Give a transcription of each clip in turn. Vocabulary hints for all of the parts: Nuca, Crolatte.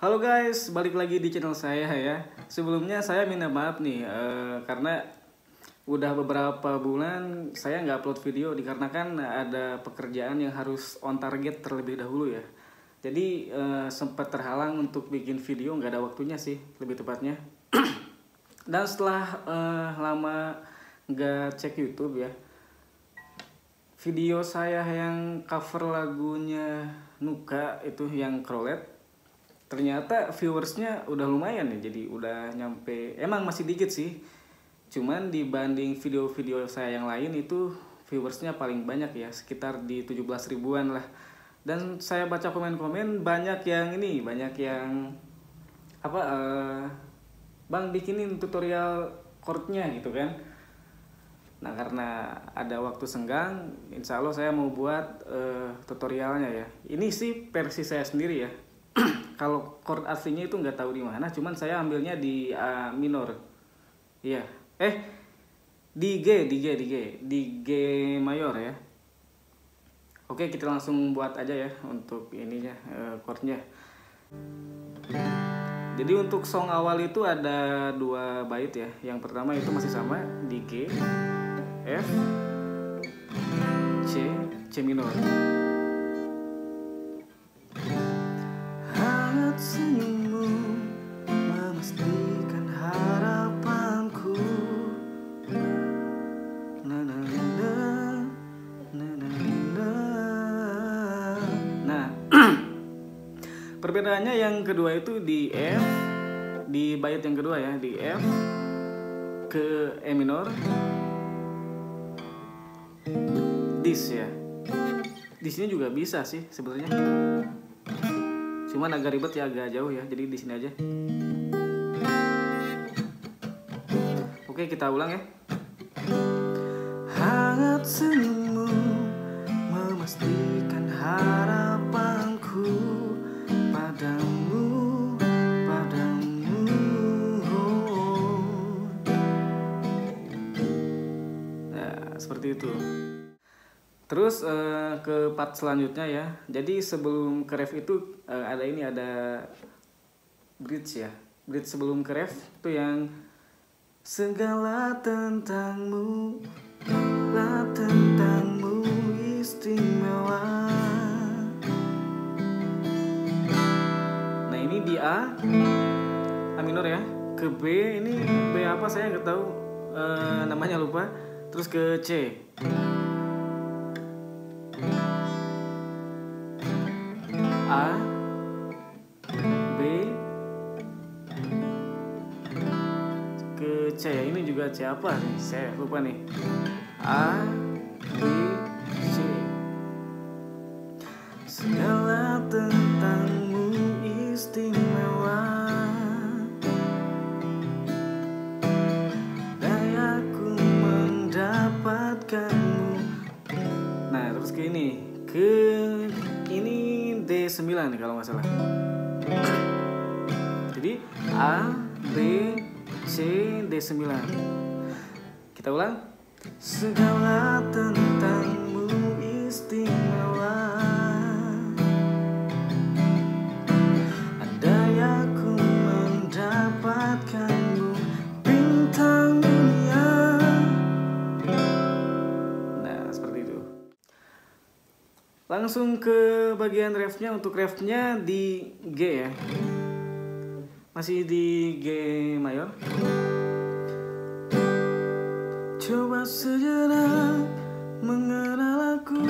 Halo guys, balik lagi di channel saya ya. Sebelumnya saya minta maaf nih karena udah beberapa bulan saya nggak upload video dikarenakan ada pekerjaan yang harus on target terlebih dahulu ya. Jadi sempat terhalang untuk bikin video, nggak ada waktunya sih lebih tepatnya. Dan setelah lama nggak cek YouTube ya, video saya yang cover lagunya Nuca itu yang Crolatte, ternyata viewersnya udah lumayan ya, jadi udah nyampe, emang masih dikit sih, cuman dibanding video-video saya yang lain itu viewersnya paling banyak ya, sekitar di 17 ribuan lah. Dan saya baca komen-komen banyak yang ini, banyak yang apa, bang bikinin tutorial chordnya gitu kan. Nah karena ada waktu senggang, insya Allah saya mau buat tutorialnya ya. Ini sih versi saya sendiri ya. Kalau chord aslinya itu nggak tahu di mana, cuman saya ambilnya di A minor. Iya. Di G mayor ya. Oke, kita langsung buat aja ya untuk ininya, chordnya. Jadi untuk song awal itu ada 2 bait ya. Yang pertama itu masih sama di G, F, C minor. Senyummu memastikan harapanku. Nah, perbedaannya yang kedua itu di F, di bait yang kedua ya, di F ke E minor, dis ya. Di sini juga bisa sih sebenarnya, cuman agak ribet ya, agak jauh ya, jadi di sini aja. Oke, kita ulang ya. Hangat senyummu memastikan harapanku padamu. Nah, seperti itu. Terus ke part selanjutnya ya. Jadi sebelum ke ref itu ada bridge ya. Bridge sebelum ke ref itu yang segala tentangmu, lah tentangmu istimewa. Nah ini di A minor ya, ke B, ini B apa saya nggak tahu, namanya lupa. Terus ke C. A, B, ke C. Ini juga C apa nih? Saya lupa nih. A, B, C. Segala tentangmu istimewa. Dayaku mendapatkanmu. Nah terus ke ini, D9 nih kalau nggak salah. Jadi A, B, C, D9. Kita ulang. Segala tentangmu istimewa. Andayaku mendapatkanmu bintang dunia. Nah seperti itu. Langsung ke bagian refnya. Untuk refnya di G ya, masih di G mayor. Coba sejenak mengenal aku,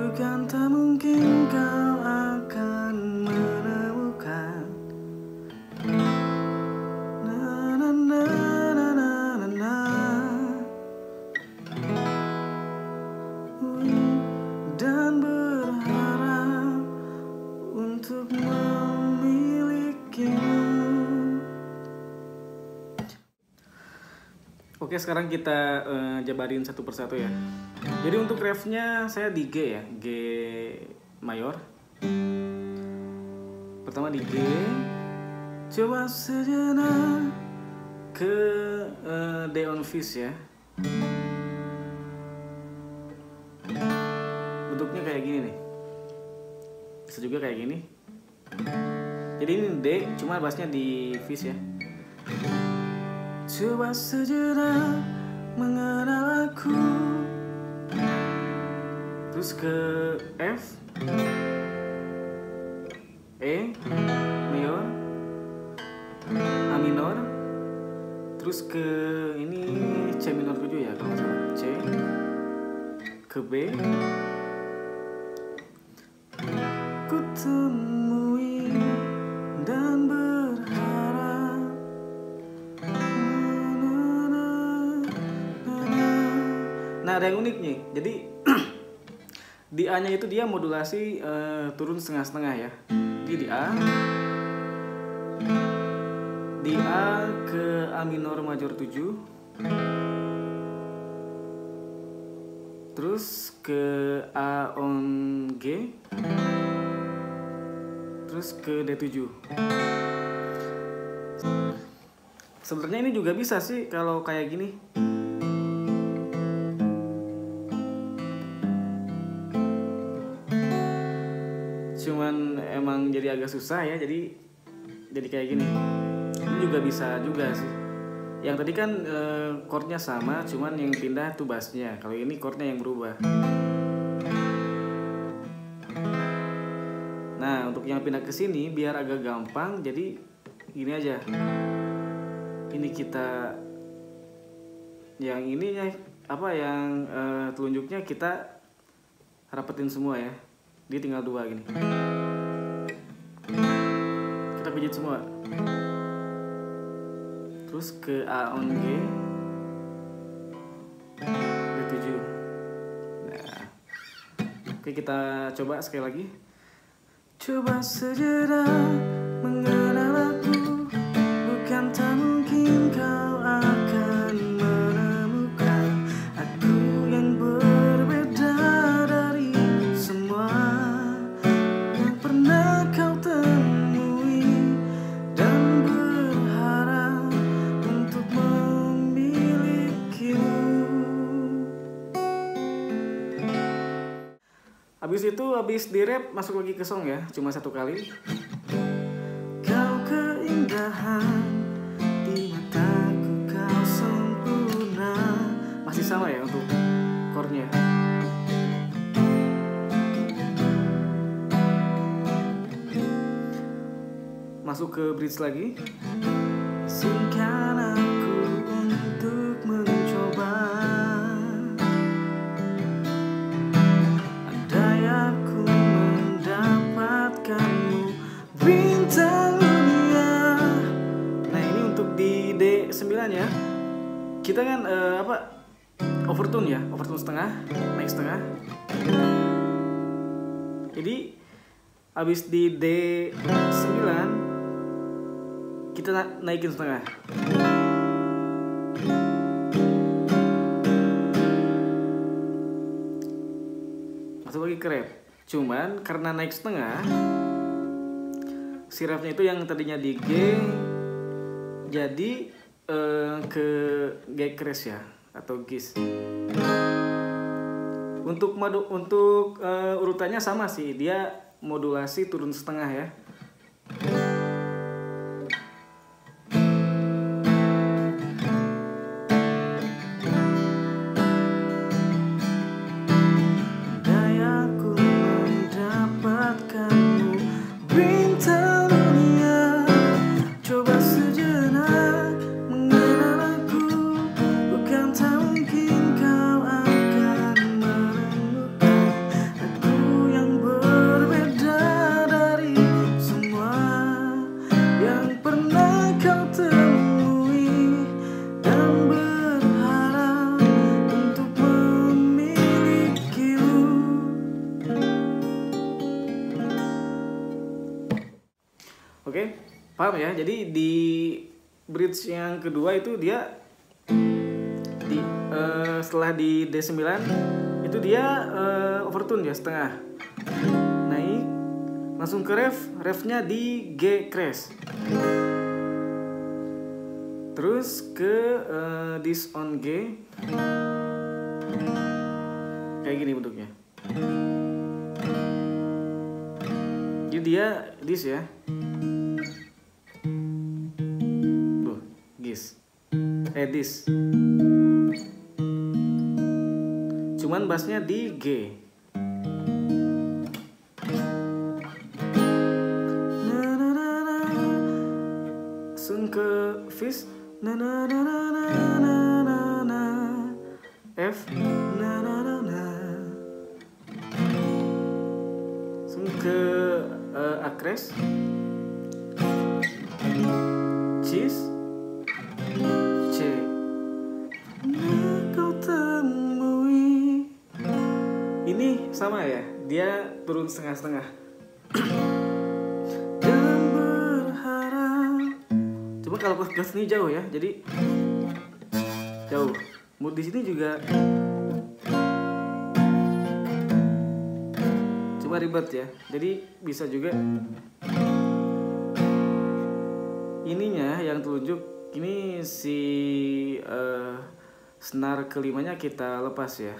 bukan tak mungkin kau akan menemukan. Oke, sekarang kita jabarin satu persatu ya. Jadi untuk refnya saya di G ya, G mayor. Pertama di G, coba sejenak ke D on vis ya. Bentuknya kayak gini nih. Bisa juga kayak gini. Jadi ini D, cuma bassnya di Fis ya. Coba sejenak mengenal aku. Terus ke F, E mayor, A minor, terus ke ini C minor 7 ya kalau nggak salah, C ke B. Kutemui dan berharap nah ada yang unik nih, jadi di A nya itu dia modulasi turun setengah-setengah ya. Jadi di A ke A minor major 7, terus ke A on G, terus ke D7. Sebenarnya ini juga bisa sih kalau kayak gini. Cuman emang jadi agak susah ya, jadi kayak gini. Ini juga bisa juga sih. Yang tadi kan chordnya sama, cuman yang pindah tuh bassnya. Kalau ini chordnya yang berubah. Nah, untuk yang pindah ke sini biar agak gampang, jadi gini aja. Ini kita yang ininya apa yang telunjuknya kita rapetin semua ya. Dia tinggal dua gini. Kita pijit semua. Terus ke A on G. D7. Nah. Oke, kita coba sekali lagi. Coba sejenak mengenal aku, bukan tak mungkin kau akan menemukan aku yang berbeda dari semua yang pernah kau temui, dan berharap untuk memilikimu. Habis itu, habis di-rap, masuk lagi ke song ya, cuma satu kali. Kau keindahan di mataku, kau sempurna. Masih sama ya untuk chordnya. Masuk ke bridge lagi. Singkan aku untuk mencoba. Ya, kita kan apa overtune ya, overtune setengah, naik setengah. Jadi habis di D9 kita naikin setengah. Masuk lagi ke rap. Cuman karena naik setengah, si rapnya itu yang tadinya di G jadi ke G crash ya atau Gis. Untuk urutannya sama sih, dia modulasi turun setengah ya. Oke, paham ya? Jadi di bridge yang kedua itu dia di, setelah di D9 itu dia overtune ya setengah, naik langsung ke ref, refnya di G crash, terus ke this on G kayak gini bentuknya. Jadi dia this ya. Redis. Cuman bassnya di G. Sun ke Fis. F. Sun ke Akres. Cheese. Ini sama ya, dia turun setengah-setengah. Dan berharap. Cuma kalau plus ini jauh ya, jadi jauh. Mood di sini juga. Cuma ribet ya, jadi bisa juga. Ininya yang telunjuk, ini si senar kelimanya kita lepas ya.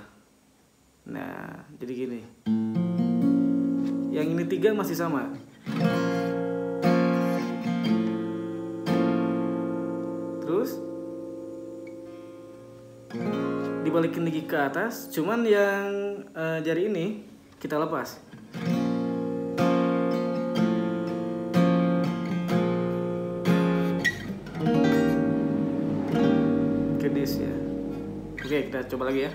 Nah, jadi gini. Yang ini tiga masih sama. Terus dibalikin lagi ke atas. Cuman yang jari ini kita lepas. Kedis ya. Oke, kita coba lagi ya.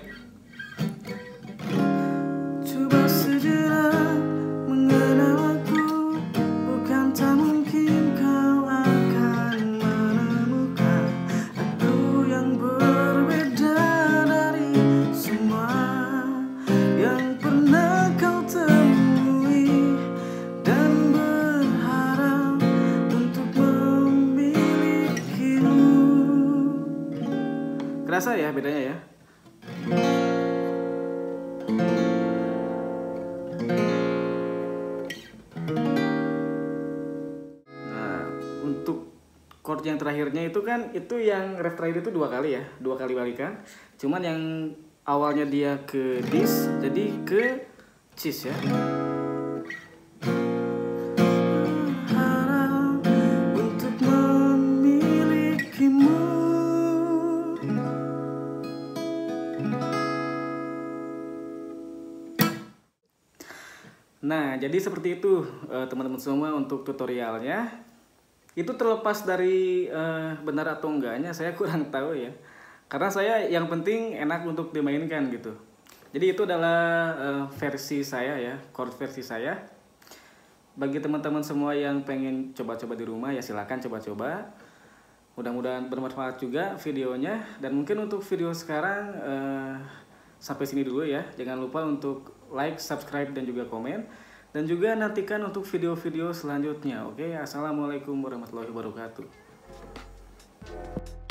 Kerasa ya bedanya ya. Nah, untuk chord yang terakhirnya itu kan, itu yang ref terakhir itu dua kali ya, dua kali balikan. Cuman yang awalnya dia ke dis, jadi ke cis ya. Nah, jadi seperti itu teman-teman semua untuk tutorialnya. Itu terlepas dari benar atau enggaknya, saya kurang tahu ya. Karena saya yang penting enak untuk dimainkan gitu. Jadi itu adalah versi saya ya, chord versi saya. Bagi teman-teman semua yang pengen coba-coba di rumah ya silahkan coba-coba. Mudah-mudahan bermanfaat juga videonya. Dan mungkin untuk video sekarang sampai sini dulu ya. Jangan lupa untuk like, subscribe, dan juga komen. Dan juga nantikan untuk video-video selanjutnya. Oke, assalamualaikum warahmatullahi wabarakatuh.